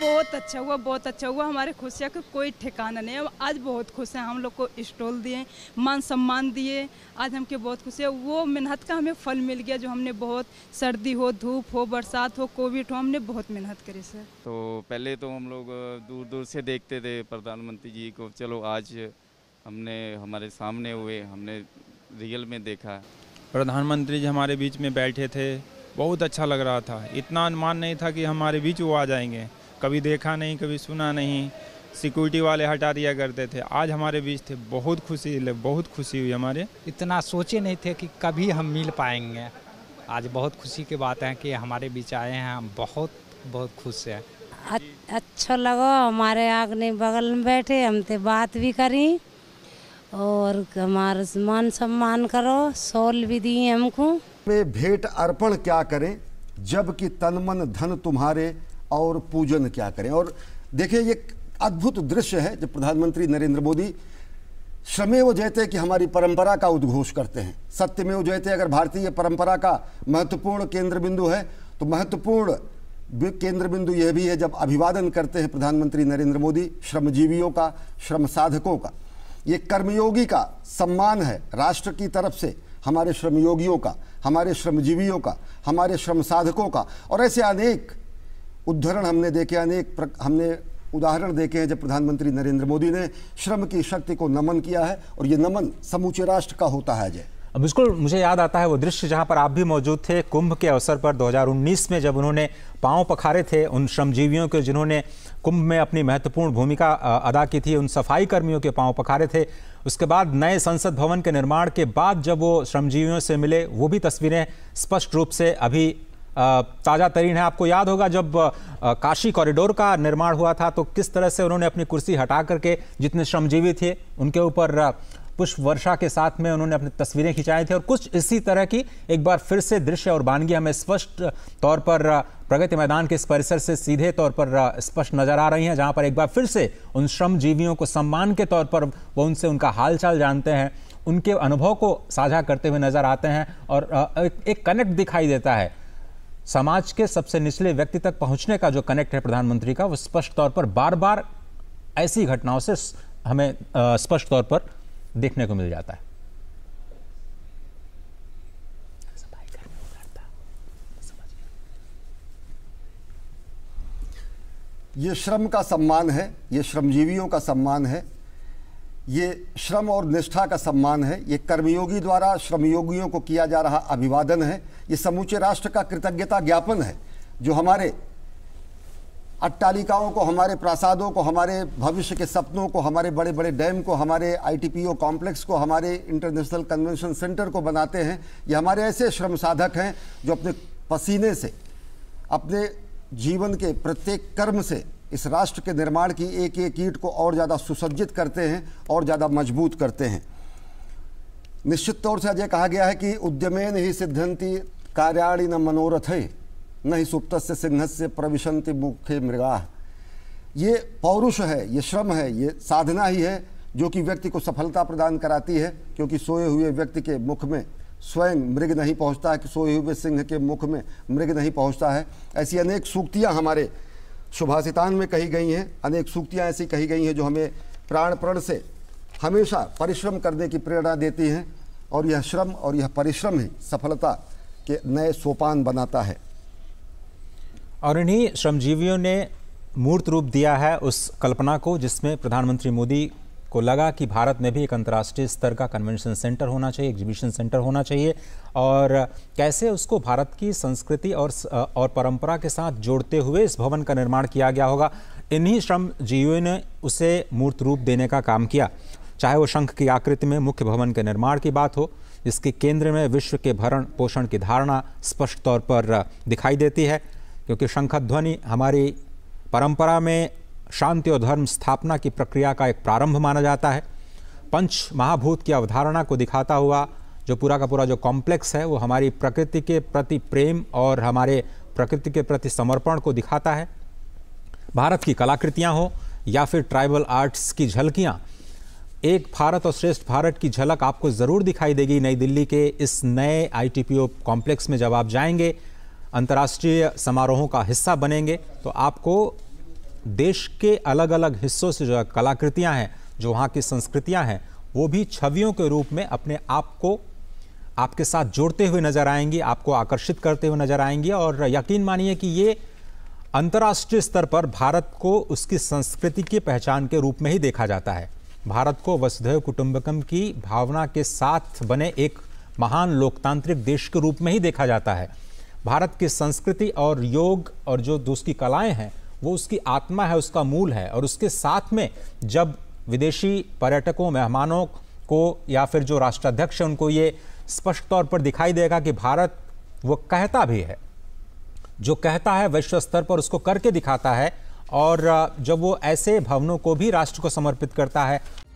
बहुत अच्छा हुआ। हमारे खुशियाँ का कोई ठिकाना नहीं है। आज बहुत खुश हैं हम लोग को स्टॉल दिए, मान सम्मान दिए, आज हमके बहुत खुशी है। वो मेहनत का हमें फल मिल गया जो हमने बहुत, सर्दी हो, धूप हो, बरसात हो, कोविड हो, हमने बहुत मेहनत करी सर। तो पहले तो हम लोग दूर दूर से देखते थे प्रधानमंत्री जी को, चलो आज हमने हमारे सामने हुए, हमने रियल में देखा। प्रधानमंत्री जी हमारे बीच में बैठे थे, बहुत अच्छा लग रहा था। इतना अनुमान नहीं था कि हमारे बीच वो आ जाएंगे, कभी देखा नहीं, कभी सुना नहीं। सिक्योरिटी वाले हटा दिया करते थे, आज हमारे बीच थे। बहुत खुशी हुई हमारे। इतना सोचे नहीं थे कि कभी हम मिल पाएंगे, आज बहुत खुशी की बात है कि हमारे बीच आए हैं। हम बहुत खुश हैं। अच्छा लगा, हमारे आगने बगल में बैठे, हम तो बात भी करी और हमारा मान सम्मान करो, सोल भी दिए हमको। भेंट अर्पण क्या करें जबकि तन मन धन तुम्हारे और पूजन क्या करें। और देखिए ये अद्भुत दृश्य है जब प्रधानमंत्री नरेंद्र मोदी श्रमेव जयते की हमारी परंपरा का उद्घोष करते हैं। सत्यमेव जयते अगर भारतीय परंपरा का महत्वपूर्ण केंद्र बिंदु है, तो महत्वपूर्ण केंद्र बिंदु यह भी है जब अभिवादन करते हैं प्रधानमंत्री नरेंद्र मोदी श्रमजीवियों का, श्रम साधकों का। ये कर्मयोगी का सम्मान है राष्ट्र की तरफ से, हमारे श्रमयोगियों का, हमारे श्रमजीवियों का, हमारे श्रम साधकों का। और ऐसे अनेक उदाहरण हमने देखे, हमने उदाहरण देखे हैं जब प्रधानमंत्री नरेंद्र मोदी ने श्रम की शक्ति को नमन किया है, और ये नमन समूचे राष्ट्र का होता है। अजय, अब बिल्कुल मुझे याद आता है वो दृश्य जहां पर आप भी मौजूद थे कुंभ के अवसर पर 2019 में, जब उन्होंने पांव पखारे थे उन श्रमजीवियों के जिन्होंने कुंभ में अपनी महत्वपूर्ण भूमिका अदा की थी, उन सफाई कर्मियों के पांव पखारे थे। उसके बाद नए संसद भवन के निर्माण के बाद जब वो श्रमजीवियों से मिले, वो भी तस्वीरें स्पष्ट रूप से अभी ताज़ा तरीन है। आपको याद होगा जब काशी कॉरिडोर का निर्माण हुआ था तो किस तरह से उन्होंने अपनी कुर्सी हटा करके जितने श्रमजीवी थे उनके ऊपर पुष्प वर्षा के साथ में उन्होंने अपनी तस्वीरें खिंचाई थी। और कुछ इसी तरह की एक बार फिर से दृश्य और वानगी हमें स्पष्ट तौर पर प्रगति मैदान के इस परिसर से सीधे तौर पर स्पष्ट नजर आ रही हैं, जहां पर एक बार फिर से उन श्रमजीवियों को सम्मान के तौर पर वो उनसे उनका हालचाल जानते हैं, उनके अनुभव को साझा करते हुए नजर आते हैं। और एक कनेक्ट दिखाई देता है समाज के सबसे निचले व्यक्ति तक पहुँचने का, जो कनेक्ट है प्रधानमंत्री का, वो स्पष्ट तौर पर बार बार ऐसी घटनाओं से हमें स्पष्ट तौर पर देखने को मिल जाता है। ये श्रम का सम्मान है, ये श्रमजीवियों का सम्मान है, ये श्रम और निष्ठा का सम्मान है, ये कर्मयोगी द्वारा श्रमयोगियों को किया जा रहा अभिवादन है, ये समूचे राष्ट्र का कृतज्ञता ज्ञापन है जो हमारे अट्टालिकाओं को, हमारे प्रासादों को, हमारे भविष्य के सपनों को, हमारे बड़े बड़े डैम को, हमारे आईटीपीओ कॉम्प्लेक्स को, हमारे इंटरनेशनल कन्वेंशन सेंटर को बनाते हैं। ये हमारे ऐसे श्रम साधक हैं जो अपने पसीने से, अपने जीवन के प्रत्येक कर्म से इस राष्ट्र के निर्माण की एक एक ईंट को और ज़्यादा सुसज्जित करते हैं और ज़्यादा मजबूत करते हैं। निश्चित तौर से अजय कहा गया है कि उद्यमेन हि सिद्धन्ति कार्याणि न मनोरथे न ही सुप्तस्य सिंहस्य प्रविशन्ति मुखे मृगाः। ये पौरुष है, ये श्रम है, ये साधना ही है जो कि व्यक्ति को सफलता प्रदान कराती है, क्योंकि सोए हुए व्यक्ति के मुख में स्वयं मृग नहीं पहुंचता है, कि सोए हुए सिंह के मुख में मृग नहीं पहुंचता है। ऐसी अनेक सूक्तियां हमारे सुभाषितान में कही गई हैं, अनेक सूक्तियां ऐसी कही गई हैं जो हमें प्राण से हमेशा परिश्रम करने की प्रेरणा देती हैं, और यह श्रम और यह परिश्रम ही सफलता के नए सोपान बनाता है। और इन्हीं श्रमजीवियों ने मूर्त रूप दिया है उस कल्पना को जिसमें प्रधानमंत्री मोदी को लगा कि भारत में भी एक अंतर्राष्ट्रीय स्तर का कन्वेंशन सेंटर होना चाहिए, एग्जीबिशन सेंटर होना चाहिए, और कैसे उसको भारत की संस्कृति और परंपरा के साथ जोड़ते हुए इस भवन का निर्माण किया गया होगा। इन्हीं श्रमजीवियों ने उसे मूर्त रूप देने का काम किया, चाहे वो शंख की आकृति में मुख्य भवन के निर्माण की बात हो जिसके केंद्र में विश्व के भरण पोषण की धारणा स्पष्ट तौर पर दिखाई देती है, क्योंकि शंखध्वनि हमारी परंपरा में शांति और धर्म स्थापना की प्रक्रिया का एक प्रारंभ माना जाता है। पंच महाभूत की अवधारणा को दिखाता हुआ जो पूरा का पूरा जो कॉम्प्लेक्स है वो हमारी प्रकृति के प्रति प्रेम और हमारे प्रकृति के प्रति समर्पण को दिखाता है। भारत की कलाकृतियाँ हों या फिर ट्राइबल आर्ट्स की झलकियाँ, एक भारत और श्रेष्ठ भारत की झलक आपको ज़रूर दिखाई देगी नई दिल्ली के इस नए ITPO कॉम्प्लेक्स में। जब आप जाएंगे, अंतर्राष्ट्रीय समारोहों का हिस्सा बनेंगे, तो आपको देश के अलग अलग हिस्सों से जो कलाकृतियाँ हैं, जो वहाँ की संस्कृतियाँ हैं, वो भी छवियों के रूप में अपने आप को आपके साथ जोड़ते हुए नजर आएंगी, आपको आकर्षित करते हुए नजर आएंगी। और यकीन मानिए कि ये अंतर्राष्ट्रीय स्तर पर भारत को उसकी संस्कृति की पहचान के रूप में ही देखा जाता है। भारत को वसुदैव कुटुंबकम की भावना के साथ बने एक महान लोकतांत्रिक देश के रूप में ही देखा जाता है। भारत की संस्कृति और योग और जो उसकी कलाएं हैं वो उसकी आत्मा है, उसका मूल है। और उसके साथ में जब विदेशी पर्यटकों, मेहमानों को या फिर जो राष्ट्राध्यक्ष हैं उनको ये स्पष्ट तौर पर दिखाई देगा कि भारत वो कहता भी है, जो कहता है वैश्व स्तर पर उसको करके दिखाता है। और जब वो ऐसे भवनों को भी राष्ट्र को समर्पित करता है।